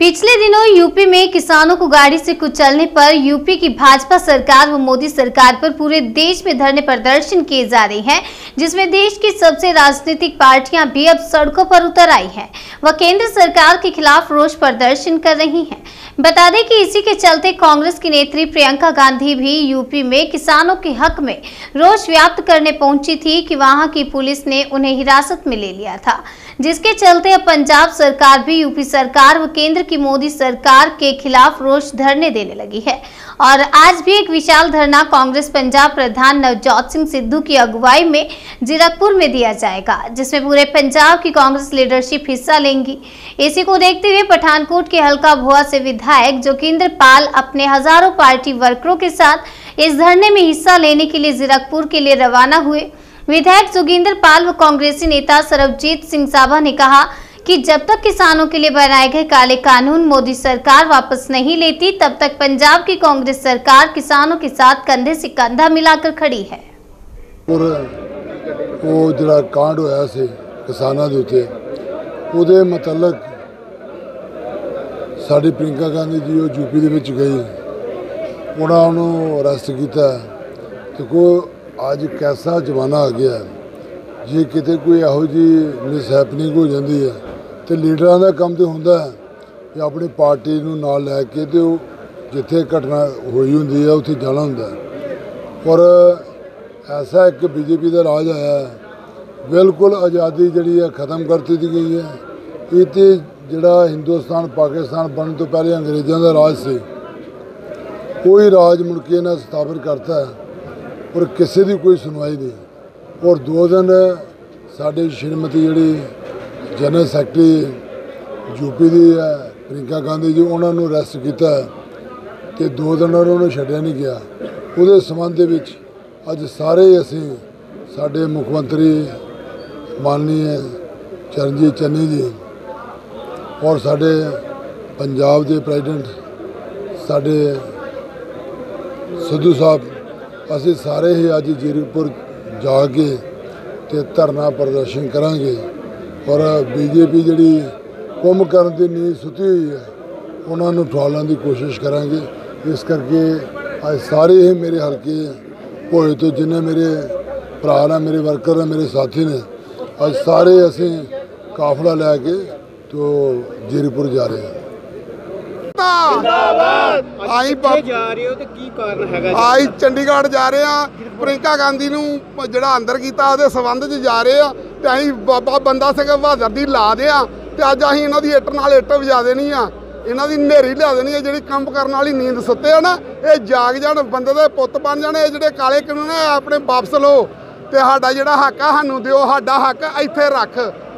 पिछले दिनों यूपी में किसानों को गाड़ी से कुचलने पर यूपी की भाजपा सरकार व मोदी सरकार पर पूरे देश में धरने प्रदर्शन किए जा रहे हैं, जिसमें देश की सबसे राजनीतिक पार्टियां भी अब सड़कों पर उतर आई हैं। वह केंद्र सरकार के खिलाफ रोष प्रदर्शन कर रही हैं। बता दें कि इसी के चलते कांग्रेस की नेत्री प्रियंका गांधी भी यूपी में किसानों के हक में रोष व्याप्त करने पहुंची थी कि वहां की पुलिस ने उन्हें हिरासत में ले लिया था, जिसके चलते अब पंजाब सरकार भी यूपी सरकार व केंद्र की मोदी सरकार के खिलाफ रोष धरने देने लगी है। और आज भी एक विशाल धरना कांग्रेस पंजाब प्रधान नवजोत सिंह सिद्धू की अगुवाई में जीरकपुर में दिया जाएगा, जिसमें पूरे पंजाब की कांग्रेस लीडरशिप हिस्सा लेंगी। इसी को देखते हुए पठानकोट के हल्का भोआ से विधायक जोगिंदर पाल अपने हजारों पार्टी वर्करों के साथ इस धरने में हिस्सा लेने के लिए जीरकपुर के लिए रवाना हुए। विधायक जोगिंदर पाल व कांग्रेसी नेता सरबजीत सिंह साभा ने कहा कि जब तक किसानों के लिए बनाए गए काले कानून मोदी सरकार वापस नहीं लेती, तब तक पंजाब की कांग्रेस सरकार किसानों के साथ कंधे से कंधा मिलाकर खड़ी है। ਉਹ ਜਿਹੜਾ ਕਾਂਡ ਹੋਇਆ ਸੀ ਕਿਸਾਨਾਂ ਦੇ ਉੱਤੇ, ਉਹਦੇ ਮੁਤਲਕ ਸਾਡੀ ਪ੍ਰਿੰਕਾ ਗਾਂਧੀ ਜੀ ਉਹ ਯੂਪੀ ਦੇ ਵਿੱਚ ਗਈ, ਉਹਨਾਂ ਨੂੰ ਅਰੈਸਟ ਕੀਤਾ। ਦੇਖੋ ਅੱਜ ਕੈਸਾ ਜ਼ਮਾਨਾ ਆ ਗਿਆ, ਜੇ ਕਿਤੇ ਕੋਈ ਇਹੋ ਜਿਹੀ ਮਿਸਹੈਪਨਿੰਗ ਹੋ ਜਾਂਦੀ ਹੈ ਤੇ ਲੀਡਰਾਂ ਦਾ ਕੰਮ ਤੇ ਹੁੰਦਾ ਹੈ ਕਿ ਆਪਣੀ ਪਾਰਟੀ ਨੂੰ ਨਾਲ ਲੈ ਕੇ ਤੇ ਉਹ ਜਿੱਥੇ ਘਟਨਾ ਹੋਈ ਹੁੰਦੀ ਹੈ ਉੱਥੇ ਜਾਣਾ ਹੁੰਦਾ। ਔਰ ऐसा एक बीजेपी का राज आया है, बिल्कुल आज़ादी जी खत्म कर दी गई है। इतने जोड़ा हिंदुस्तान पाकिस्तान बनने तो पहले अंग्रेज़ों का राज से कोई राज मुड़के इन्हें स्थापित करता है और किसी की कोई सुनवाई नहीं। और दो दिन साढ़े Shrimati ji general secretary UP की है प्रियंका गांधी जी, उन्होंने अरैसट किया तो दो दिन उन्होंने छड्या नहीं गया। वो संबंध में अज सारे असी साडे मुख्यमंत्री माननीय चरणजीत चन्नी जी और साडे पंजाब के प्रेजिडेंट साडे सिद्धू साहब, असी सारे ही अज जीरकपुर जाके ते धरना प्रदर्शन करांगे। और बीजेपी जिहड़ी कुंभ करन दी नींद सुती हुई है, उन्हां नूं ठुआलण की कोशिश करांगे। इस करके अज सारे ही मेरे हलके होए तो जिन्हें मेरे भरा ने, मेरे वर्कर ने, मेरे साथी ने, अज सारे असी काफला लैके तो जीरकपुर जा रहे हैं। आई चंडीगढ़ जा रहे हैं, प्रियंका गांधी नूं जिहड़ा अंदर कीता उहदे संबंध च जा रहे हैं। ते असीं बाबा बंदा सिंह बहादुर दी ला दे आ ते अज असीं इन्हां दी इट्ट नाल इट्ट वजा देनी आ, इन्हां दी नहेरी लिया देनी है। जिहड़ी कंब करन वाली नींद सुत्ते आ ना, ये जाग जाने बंदे दे पुत्त बन जाने। जिहड़े काले कानून अपने वापस लो ते साडा जिहड़ा हक आ सानू दिओ, साडा हक इत्थे रख।